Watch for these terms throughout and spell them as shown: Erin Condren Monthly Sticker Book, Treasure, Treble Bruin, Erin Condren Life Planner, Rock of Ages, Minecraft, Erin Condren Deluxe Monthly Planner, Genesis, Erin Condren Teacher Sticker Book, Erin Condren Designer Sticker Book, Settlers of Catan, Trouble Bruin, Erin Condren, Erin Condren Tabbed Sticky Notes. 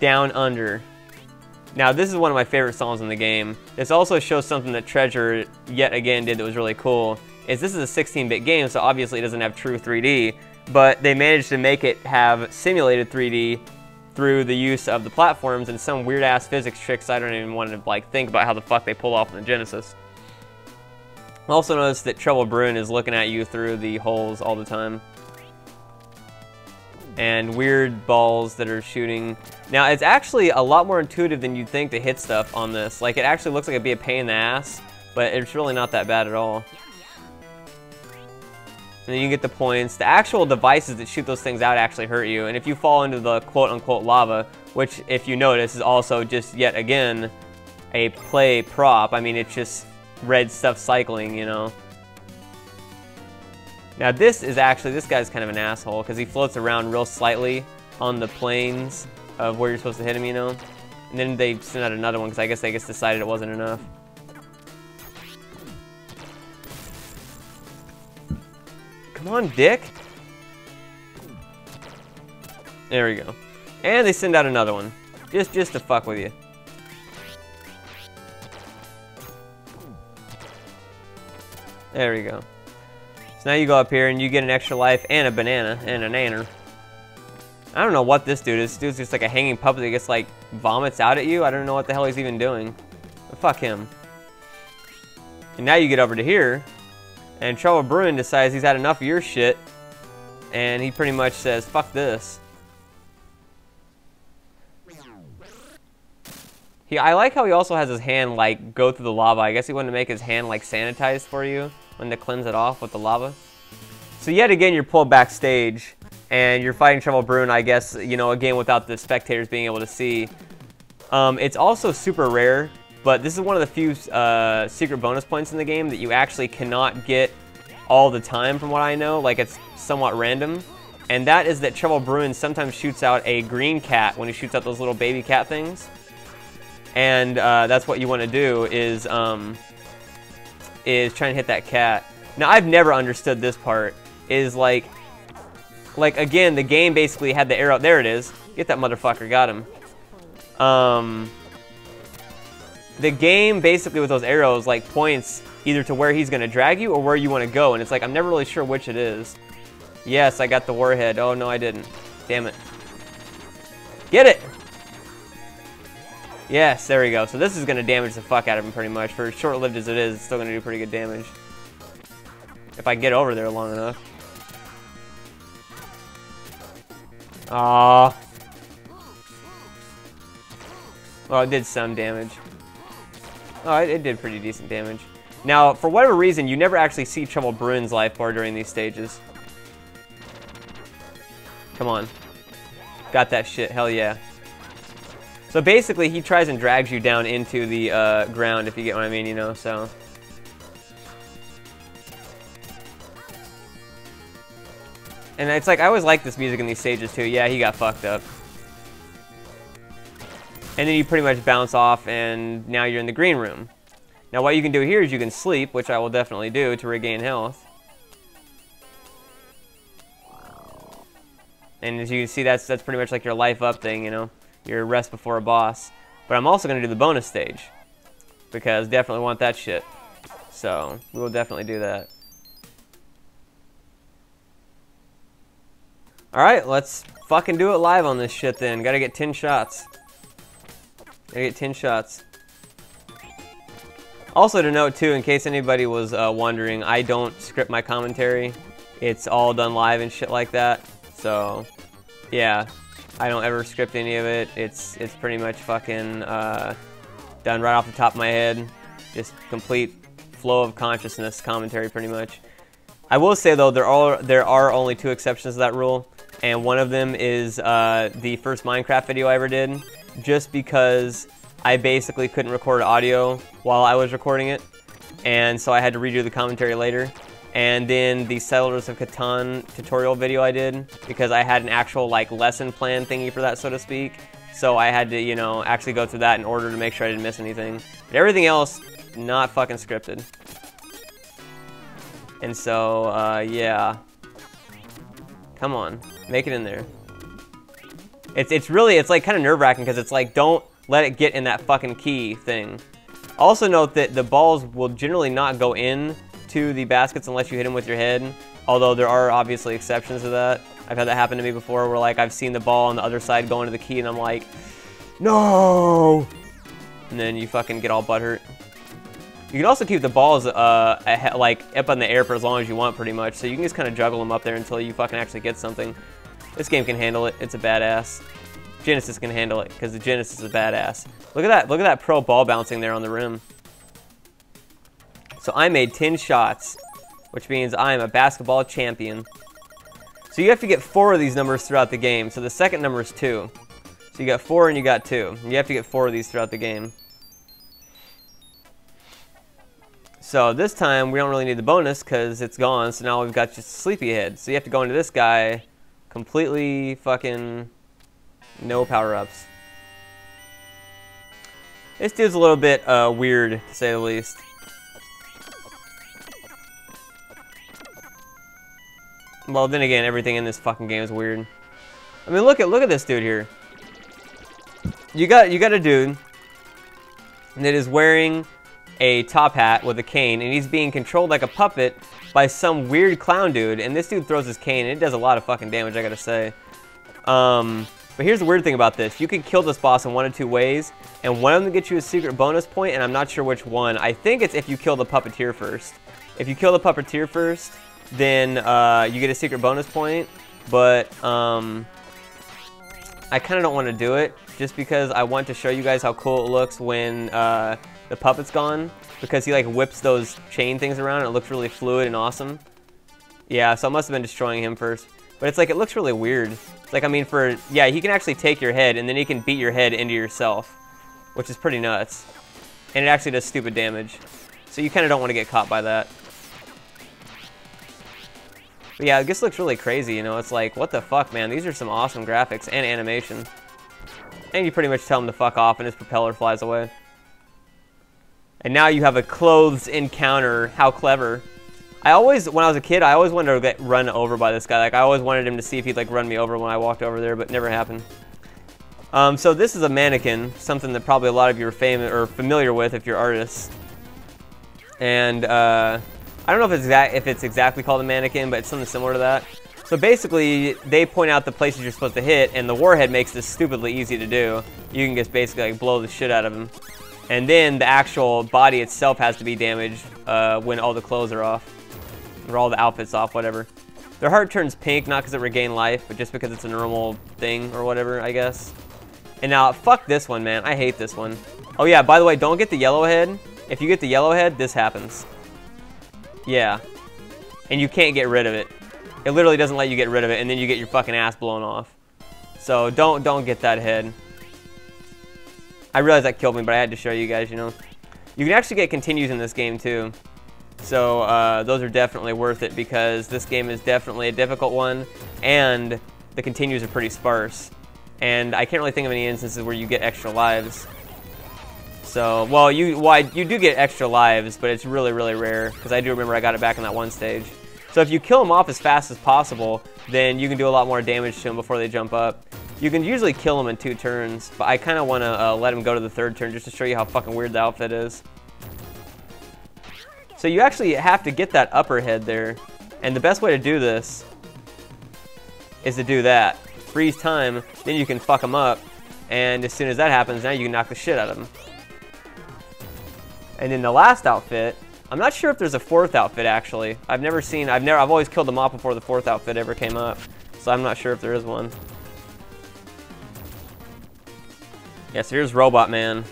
Down Under. Now this is one of my favorite songs in the game. This also shows something that Treasure yet again did that was really cool, is this is a 16-bit game, so obviously it doesn't have true 3D, but they managed to make it have simulated 3D through the use of the platforms and some weird ass physics tricks I don't even want to like think about how the fuck they pull off in the Genesis. Also notice that Treble Bruin is looking at you through the holes all the time. And weird balls that are shooting. Now it's actually a lot more intuitive than you'd think to hit stuff on this. Like it actually looks like it'd be a pain in the ass, but it's really not that bad at all. And then you get the points. The actual devices that shoot those things out actually hurt you, and if you fall into the quote-unquote lava, which if you notice is also just yet again a play prop, I mean it's just red stuff cycling, you know. Now this is actually, this guy's kind of an asshole because he floats around real slightly on the planes of where you're supposed to hit him, you know. And then they sent out another one because I guess they just decided it wasn't enough. Come on, dick. There we go. And they send out another one. Just to fuck with you. There we go. So now you go up here and you get an extra life and a banana and a nanner. I don't know what this dude is. This dude's just like a hanging puppet that gets like vomits out at you. I don't know what the hell he's even doing. But fuck him. And now you get over to here. And Trouble Bruin decides he's had enough of your shit, and he pretty much says, fuck this. I like how he also has his hand, like, go through the lava. I guess he wanted to make his hand, like, sanitized for you when to cleanse it off with the lava. So yet again, you're pulled backstage, and you're fighting Trouble Bruin, I guess, you know, again without the spectators being able to see. It's also super rare. But this is one of the few secret bonus points in the game that you actually cannot get all the time from what I know, like it's somewhat random. And that is that Treble Bruin sometimes shoots out a green cat when he shoots out those little baby cat things. And that's what you want to do is try and hit that cat. Now I've never understood this part, is like again the game basically had the arrow, there it is, get that motherfucker, got him. The game basically with those arrows like points either to where he's gonna drag you or where you want to go, and it's like I'm never really sure which it is. Yes, I got the warhead. Oh no, I didn't. Damn it. Get it! Yes, there we go. So this is gonna damage the fuck out of him pretty much. For as short-lived as it is, it's still gonna do pretty good damage. If I get over there long enough. Aww. Well, it did some damage. Oh, it did pretty decent damage. Now, for whatever reason, you never actually see Trouble Bruin's life bar during these stages. Come on. Got that shit, hell yeah. So basically, he tries and drags you down into the ground, if you get what I mean, you know, so. And it's like, I always like this music in these stages too. Yeah, he got fucked up. And then you pretty much bounce off, and now you're in the green room. Now what you can do here is you can sleep, which I will definitely do to regain health. And as you can see, that's pretty much like your life up thing, you know, your rest before a boss. But I'm also going to do the bonus stage, because definitely want that shit. So we will definitely do that. Alright, let's fucking do it live on this shit then. Gotta get 10 shots. I get 10 shots. Also to note too, in case anybody was wondering, I don't script my commentary. It's all done live and shit like that. So, yeah, I don't ever script any of it. It's pretty much fucking done right off the top of my head. Just complete flow of consciousness commentary, pretty much. I will say though, there are only 2 exceptions to that rule, and one of them is the first Minecraft video I ever did. Just because I basically couldn't record audio while I was recording it, and so I had to redo the commentary later. And then the Settlers of Catan tutorial video I did, because I had an actual like lesson plan thingy for that, so to speak. So I had to, you know, actually go through that in order to make sure I didn't miss anything. But everything else, not fucking scripted. And so, yeah. Come on, make it in there. It's like kind of nerve-wracking because it's like, don't let it get in that fucking key thing. Also note that the balls will generally not go in to the baskets unless you hit them with your head, although there are obviously exceptions to that. I've had that happen to me before where like I've seen the ball on the other side go into the key and I'm like, no! And then you fucking get all butthurt. You can also keep the balls like up in the air for as long as you want, pretty much. So you can just kind of juggle them up there until you fucking actually get something. This game can handle it. It's a badass. Genesis can handle it because the Genesis is a badass. Look at that! Look at that pro ball bouncing there on the rim. So I made 10 shots, which means I am a basketball champion. So you have to get 4 of these numbers throughout the game. So the second number is 2. So you got 4 and you got 2. You have to get 4 of these throughout the game. So this time, we don't really need the bonus because it's gone, so now we've got just Sleepyhead. So you have to go into this guy completely fucking no power-ups. This dude's a little bit weird, to say the least. Well, then again, everything in this fucking game is weird. I mean, look at this dude here. You got a dude that is wearing a top hat with a cane, and he's being controlled like a puppet by some weird clown dude, and this dude throws his cane, and it does a lot of fucking damage, I gotta say. But here's the weird thing about this. You can kill this boss in one of two ways, and one of them gets you a secret bonus point, and I'm not sure which one. I think it's if you kill the puppeteer first. If you kill the puppeteer first, then you get a secret bonus point, but I kind of don't want to do it, just because I want to show you guys how cool it looks when the puppet's gone, because he like whips those chain things around and it looks really fluid and awesome. Yeah, so I must have been destroying him first. But it's like, it looks really weird. It's like, I mean, for, yeah, he can actually take your head and then he can beat your head into yourself, which is pretty nuts. And it actually does stupid damage. So you kind of don't want to get caught by that. But yeah, this looks really crazy, you know? It's like, what the fuck, man? These are some awesome graphics and animation. And you pretty much tell him to fuck off and his propeller flies away. And now you have a clothes encounter. How clever. I always, when I was a kid, I always wanted to get run over by this guy. Like, I always wanted him to see if he'd, like, run me over when I walked over there, but it never happened. So this is a mannequin, something that probably a lot of you are familiar with if you're artists. And, I don't know if it's exactly called a mannequin, but it's something similar to that. So basically, they point out the places you're supposed to hit, and the warhead makes this stupidly easy to do. You can just basically like blow the shit out of them. And then the actual body itself has to be damaged when all the clothes are off, or all the outfits off, whatever. Their heart turns pink, not because it regained life, but just because it's a normal thing or whatever, I guess. And now, fuck this one, man. I hate this one. Oh yeah, by the way, don't get the yellow head. If you get the yellow head, this happens. Yeah. And you can't get rid of it. It literally doesn't let you get rid of it, and then you get your fucking ass blown off. So don't get that head. I realize that killed me, but I had to show you guys, you know. You can actually get continues in this game, too. So those are definitely worth it, because this game is definitely a difficult one, and the continues are pretty sparse. And I can't really think of any instances where you get extra lives. So, well, you do get extra lives, but it's really, really rare, because I do remember I got it back in that one stage. So if you kill them off as fast as possible, then you can do a lot more damage to them before they jump up. You can usually kill them in 2 turns, but I kind of want to let them go to the 3rd turn just to show you how fucking weird the outfit is. So you actually have to get that upper head there, and the best way to do this is to do that. Freeze time, then you can fuck them up, and as soon as that happens, now you can knock the shit out of them. And then the last outfit, I'm not sure if there's a 4th outfit actually. I've always killed them off before the 4th outfit ever came up, so I'm not sure if there is one. Yeah, so here's Robot Man.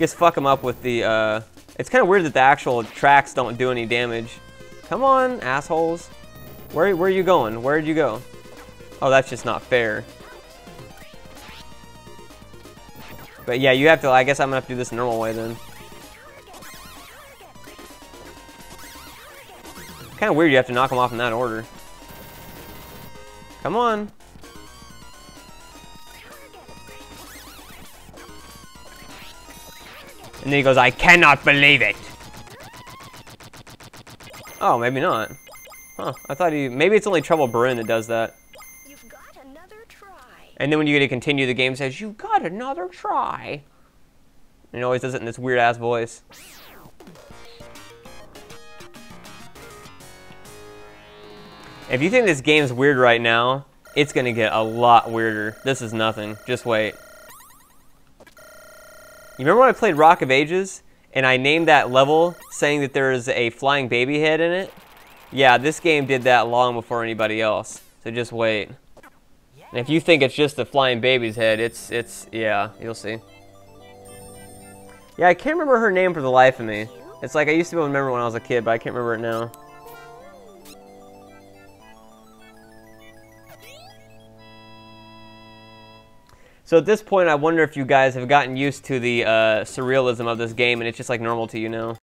Just fuck him up with the, it's kind of weird that the actual tracks don't do any damage. Come on, assholes. Where are you going? Where'd you go? Oh, that's just not fair. But yeah, you have to, I guess I'm gonna have to do this the normal way then. Kind of weird you have to knock them off in that order. Come on. And then he goes, I cannot believe it. Oh, maybe not. Huh, I thought maybe it's only Trouble Bruin that does that. You've got another try. And then when you get to continue, the game says, you got another try. And it always does it in this weird-ass voice. If you think this game's weird right now, it's gonna get a lot weirder. This is nothing. Just wait. You remember when I played Rock of Ages? And I named that level saying that there is a flying baby head in it? Yeah, this game did that long before anybody else. So just wait. And if you think it's just the flying baby's head, it's yeah, you'll see. Yeah, I can't remember her name for the life of me. It's like I used to be able to remember when I was a kid, but I can't remember it now. So at this point, I wonder if you guys have gotten used to the surrealism of this game and it's just like normal to you now.